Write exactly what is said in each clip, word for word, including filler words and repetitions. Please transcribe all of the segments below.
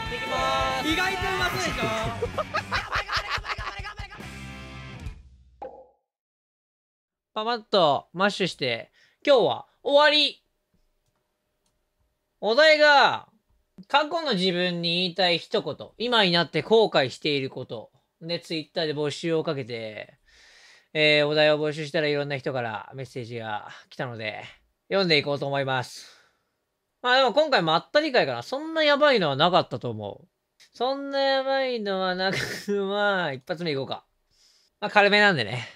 やっていきまーす。意外とうまそうでしょ。パパッとマッシュして今日は終わり。お題が過去の自分に言いたい一言、今になって後悔していることで、ツイッターで募集をかけて、えー、お題を募集したらいろんな人からメッセージが来たので読んでいこうと思います。まあでも今回まったり会かな。そんなやばいのはなかったと思う。そんなやばいのはなく、まあ一発目いこうか。まあ軽めなんでね。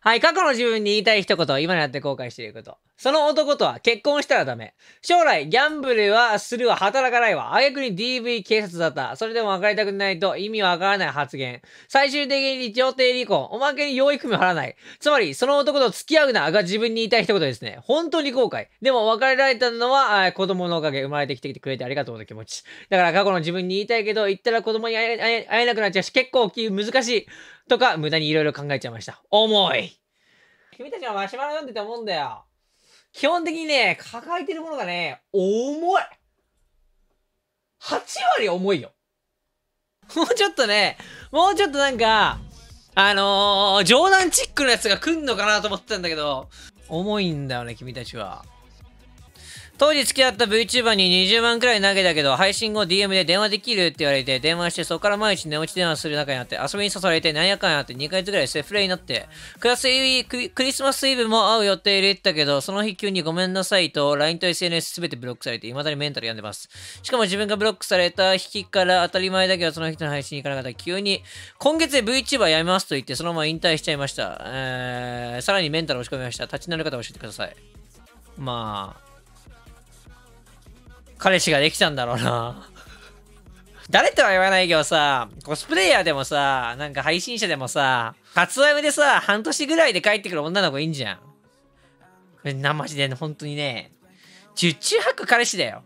はい、過去の自分に言いたい一言、今になって後悔していること。その男とは結婚したらダメ。将来ギャンブルはするわ、働かないわ。あげくに ディーブイ 警察だった。それでも別れたくないと意味わからない発言。最終的に調停離婚。おまけに養育費も払わない。つまり、その男と付き合うなが自分に言いたい一言ですね。本当に後悔。でも別れられたのは子供のおかげ。生まれてきてくれてありがとうの気持ち。だから過去の自分に言いたいけど、言ったら子供に会え、会え、会えなくなっちゃうし、結構難しい。とか、無駄にいろいろ考えちゃいました。重い。君たちはマシュマロ読んでて思うんだよ。基本的にね、抱えてるものがね、重い。はち割重いよ。もうちょっとね、もうちょっとなんか、あのー、冗談チックのやつが来んのかなと思ってたんだけど、重いんだよね、君たちは。当時付き合った VTuber ににじゅうまんくらい投げたけど、配信後 ディーエム で電話できるって言われて、電話してそこから毎日寝落ち電話する仲になって、遊びに誘われてなんやかんやってにかげつくらいセフレになって、クラスイクリスマスイブも会う予定入れてたけど、その日急にごめんなさいと ライン と エスエヌエス すべてブロックされて、未だにメンタル病んでます。しかも自分がブロックされた日から当たり前だけど、その人の配信に行かなかった急に、今月で VTuber やめますと言って、そのまま引退しちゃいました。えー、さらにメンタル落ち込みました。立ち直る方教えてください。まあ。彼氏ができたんだろうな。誰とは言わないけどさ、コスプレイヤーでもさ、なんか配信者でもさ、初夢でさ、半年ぐらいで帰ってくる女の子いいんじゃん。な、マジで、ね、本当にね、十中八九彼氏だよ。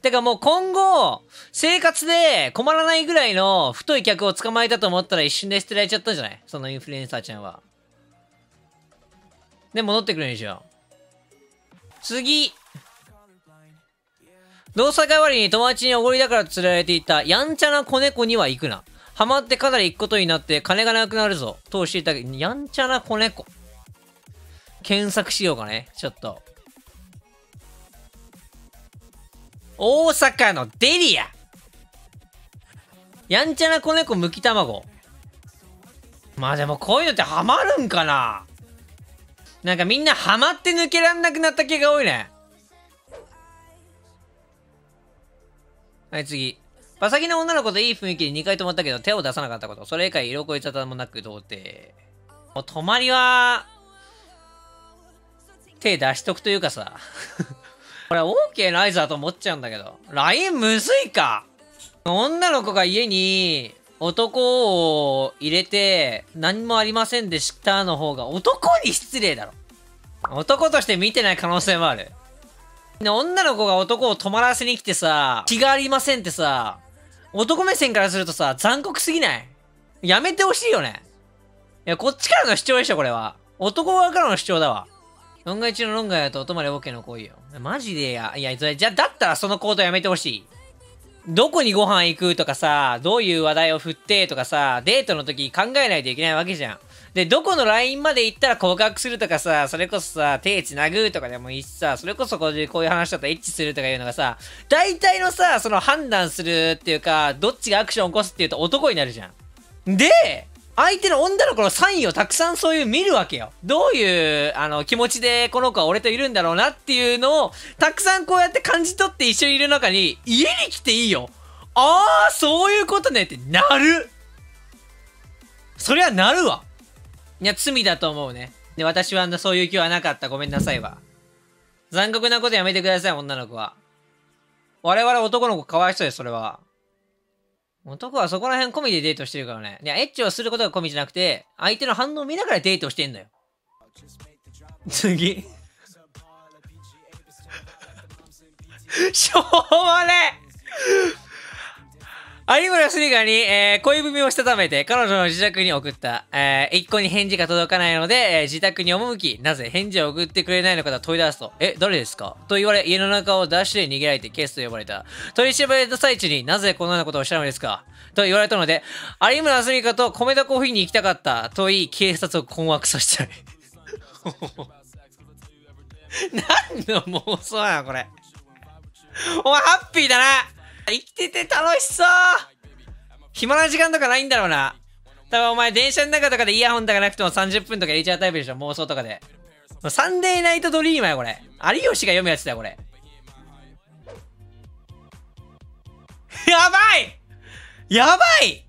てかもう今後、生活で困らないぐらいの太い客を捕まえたと思ったら一瞬で捨てられちゃったんじゃない？そのインフルエンサーちゃんは。で、戻ってくるんでしょ。次。動作代わりに友達におごりだから釣られていたやんちゃな子猫には行くな。ハマってかなり行くことになって金がなくなるぞ。と教えたやんちゃな子猫。検索しようかね。ちょっと。大阪のデリア。やんちゃな子猫むき卵。まあでもこういうのってハマるんかな。なんかみんなハマって抜けらんなくなった系が多いね。はい、次。馬先の女の子といい雰囲気でにかい泊まったけど手を出さなかったこと。それ以外色恋沙汰もなく童貞。もう泊まりは、手出しとくというかさ。これ OK の合図だと思っちゃうんだけど。ライン むずいか。女の子が家に男を入れて何もありませんでしたの方が男に失礼だろ。男として見てない可能性もある。女の子が男を泊まらせに来てさ、気がありませんってさ、男目線からするとさ、残酷すぎない？やめてほしいよね。いや、こっちからの主張でしょ、これは。男側からの主張だわ。論外中の論外だとお泊まり OK の行為よ。マジでや、いや、じゃ、だったらその行動やめてほしい。どこにご飯行くとかさ、どういう話題を振ってとかさ、デートの時考えないといけないわけじゃん。で、どこのラインまで行ったら告白するとかさ、それこそさ、手繋ぐとかでもいいしさ、それこそこういう話だったら一致するとかいうのがさ、大体のさ、その判断するっていうか、どっちがアクションを起こすっていうと男になるじゃん。で、相手の女の子のサインをたくさんそういう見るわけよ。どういう、あの、気持ちでこの子は俺といるんだろうなっていうのを、たくさんこうやって感じ取って一緒にいる中に、家に来ていいよ。あー、そういうことねってなる。そりゃなるわ。いや、罪だと思うね。で、私はそういう気はなかった。ごめんなさいわ。残酷なことやめてください、女の子は。我々男の子かわいそうです、それは。男はそこら辺込みでデートしてるからね。いや、エッチをすることが込みじゃなくて、相手の反応を見ながらデートしてんだよ。次。しょうもね有村スニカに、えー、恋文をしたためて、彼女の自宅に送った。えー、一個に返事が届かないので、えー、自宅に赴き、なぜ返事を送ってくれないのかと問い出すと、え、誰ですかと言われ、家の中をダッシュで逃げられて警視と呼ばれた。取り調べた最中になぜこのようなことをしたのですかと言われたので、有村スニカと米田コーヒーに行きたかったと言い、警察を困惑させたい。何の妄想なのこれ。お前ハッピーだな、生きてて楽しそう。暇な時間とかないんだろうな。多分お前電車の中とかでイヤホンとかなくてもさんじゅっぷんとか入れちゃうタイプでしょ、妄想とかで。サンデーナイトドリーマーやこれ。有吉が読むやつだよこれ。やばいやばい。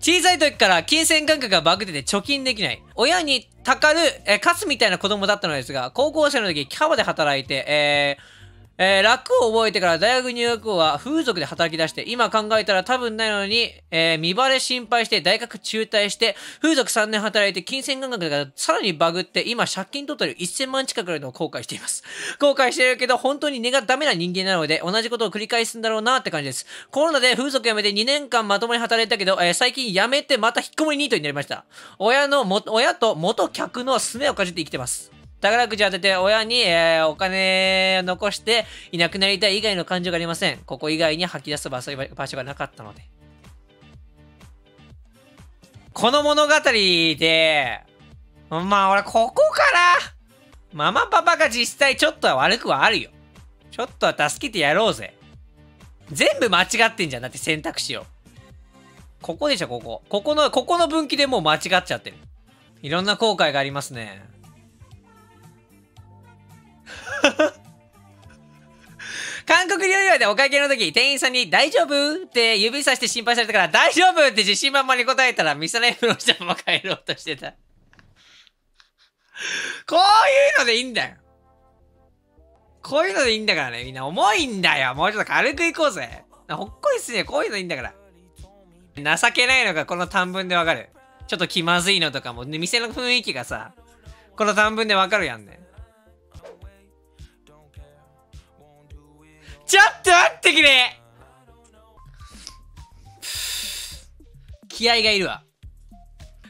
小さい時から金銭感覚がバグってて貯金できない。親にたかる、えー、カスみたいな子供だったのですが、高校生の時キャバで働いて、えー、えー、楽を覚えてから大学入学後は風俗で働き出して、今考えたら多分ないのに、えー、見バレ心配して大学中退して、風俗さんねん働いて金銭感覚がさらにバグって、今借金取ってるいっせんまん近くの後悔しています。後悔してるけど、本当に根がダメな人間なので、同じことを繰り返すんだろうなって感じです。コロナで風俗辞めてにねんかんまともに働いたけど、えー、最近辞めてまた引っ込みニートになりました。親のも、親と元客のすねをかじって生きてます。宝くじ当てて親に、えー、お金を残していなくなりたい以外の感情がありません。ここ以外に吐き出す場所がなかったので。この物語で、まあ俺ここから、ママパパが実際ちょっとは悪くはあるよ。ちょっとは助けてやろうぜ。全部間違ってんじゃん。だって選択肢を。ここでしょ、ここ。ここの、ここの分岐でもう間違っちゃってる。いろんな後悔がありますね。韓国料理屋でお会計の時、店員さんに大丈夫って指さして心配されたから、大丈夫って自信満々に答えたら、ミサナイフの人も帰ろうとしてた。こういうのでいいんだよ。こういうのでいいんだからね、みんな重いんだよ。もうちょっと軽くいこうぜ。ほっこりするね、こういうのいいんだから。情けないのがこの短文でわかる。ちょっと気まずいのとかも、ね、店の雰囲気がさ、この短文でわかるやんね。ちょっと待ってくれ。気合がいるわ。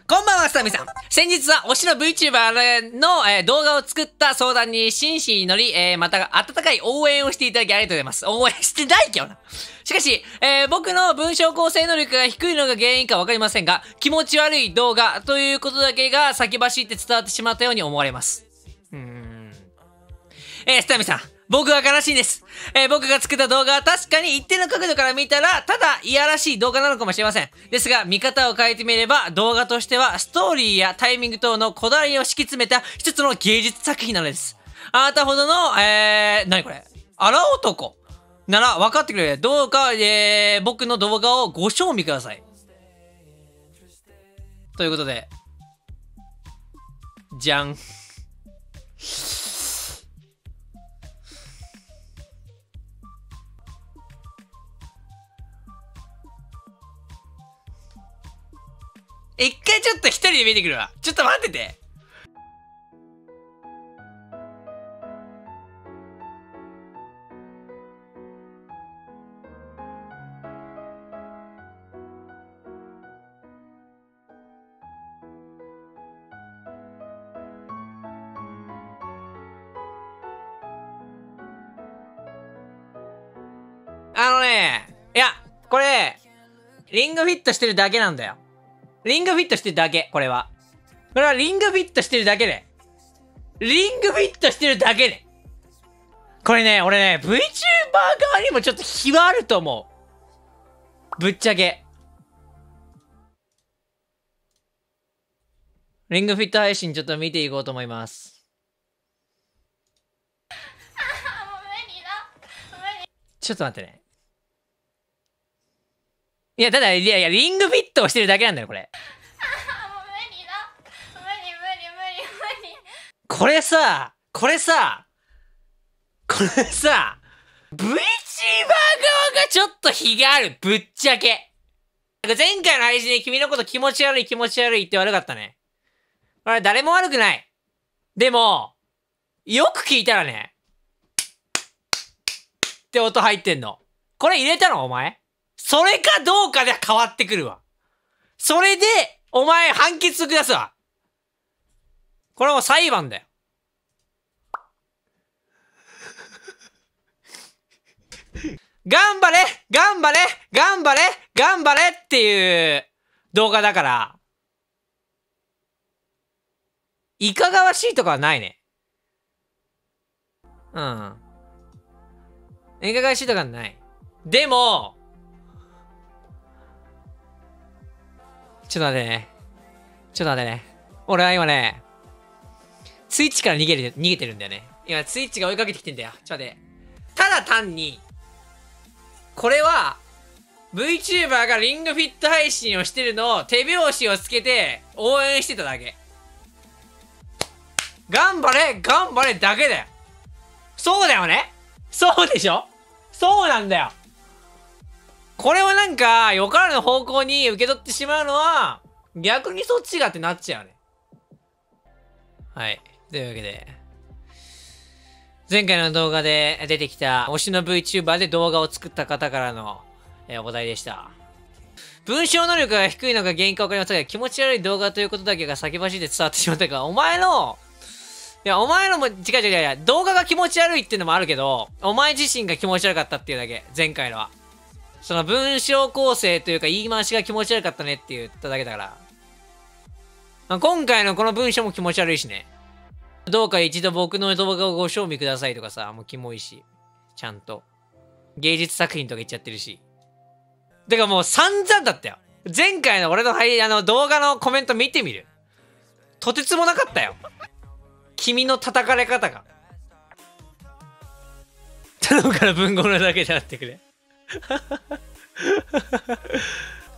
こんばんは、スタミさん。先日は推しの ブイチューバー の、えー、動画を作った相談に真摯に乗り、えー、また温かい応援をしていただきありがとうございます。応援してないけどな。しかし、えー、僕の文章構成能力が低いのが原因かわかりませんが、気持ち悪い動画ということだけが先走って伝わってしまったように思われます。うーん。えー、スタミさん。僕は悲しいです。えー、僕が作った動画は確かに一定の角度から見たら、ただいやらしい動画なのかもしれません。ですが、見方を変えてみれば、動画としてはストーリーやタイミング等のこだわりを敷き詰めた一つの芸術作品なのです。あなたほどの、えー、なにこれ？あら男なら分かってくれる。どうか、えー、僕の動画をご賞味ください。ということで。じゃん。一回ちょっと一人で見てくるわ。ちょっと待ってて。あのね、いや、これ、リングフィットしてるだけなんだよ。リングフィットしてるだけ、これは。これはリングフィットしてるだけで。リングフィットしてるだけで。これね、俺ね、ブイチューバー 側にもちょっと非はあると思う。ぶっちゃけ。リングフィット配信ちょっと見ていこうと思います。ちょっと待ってね。いや、ただ、いやいや、リングフィットをしてるだけなんだよ、これ。これさ、これさ、これさ、ブイチューバー 側がちょっと非がある、ぶっちゃけ。前回の配信で君のこと気持ち悪い気持ち悪いって悪かったね。これ誰も悪くない。でも、よく聞いたらね、って音入ってんの。これ入れたのお前それかどうかで変わってくるわ。それで、お前判決を下すわ。これはもう裁判だよ。頑張れ頑張れ頑張れ頑張れっていう動画だから、いかがわしいとかはないね。うん。いかがわしいとかはない。でも、ちょっと待ってね。ちょっと待ってね。俺は今ね、ツイッチから逃げる、逃げてるんだよね。今ツイッチが追いかけてきてんだよ。ちょっと待って。ただ単に、これは、VTuber がリングフィット配信をしてるのを手拍子をつけて応援してただけ。頑張れ頑張れだけだよ。そうだよね、そうでしょ、そうなんだよ。これはなんか、よからぬ方向に受け取ってしまうのは、逆にそっちがってなっちゃうね。はい。というわけで、前回の動画で出てきた推しの VTuber で動画を作った方からのお題でした。文章能力が低いのが原因かわかりませんが、気持ち悪い動画ということだけが先走って伝わってしまったから、お前の、いや、お前のも、違う違う違う、動画が気持ち悪いっていうのもあるけど、お前自身が気持ち悪かったっていうだけ、前回のは。その文章構成というか言い回しが気持ち悪かったねって言っただけだから。まあ、今回のこの文章も気持ち悪いしね。どうか一度僕の動画をご賞味くださいとかさ、もうキモいし。ちゃんと。芸術作品とか言っちゃってるし。てかもう散々だったよ。前回の俺のはい、あの動画のコメント見てみる。とてつもなかったよ。君の叩かれ方が。頼むから文豪のだけであってくれ。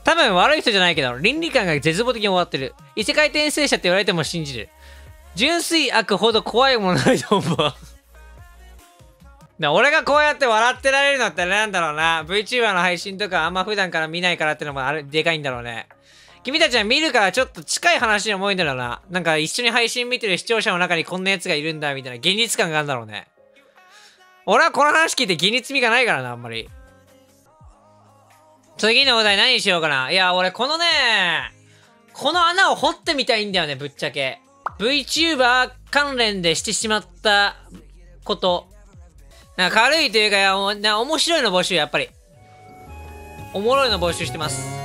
多分悪い人じゃないけど倫理観が絶望的に終わってる。異世界転生者って言われても信じる。純粋悪ほど怖いものないと思う。俺がこうやって笑ってられるのってなんだろうな。 VTuber の配信とかあんま普段から見ないからってのもあれでかいんだろうね。君たちは見るからちょっと近い話に思うんだろうな。なんか一緒に配信見てる視聴者の中にこんなやつがいるんだみたいな現実感があるんだろうね。俺はこの話聞いて現実味がないからな、あんまり。次のお題何しようかな。いや、俺このね、この穴を掘ってみたいんだよね、ぶっちゃけ。VTuber 関連でしてしまったこと。なんか軽いというか、いや、面白いの募集、やっぱり。おもろいの募集してます。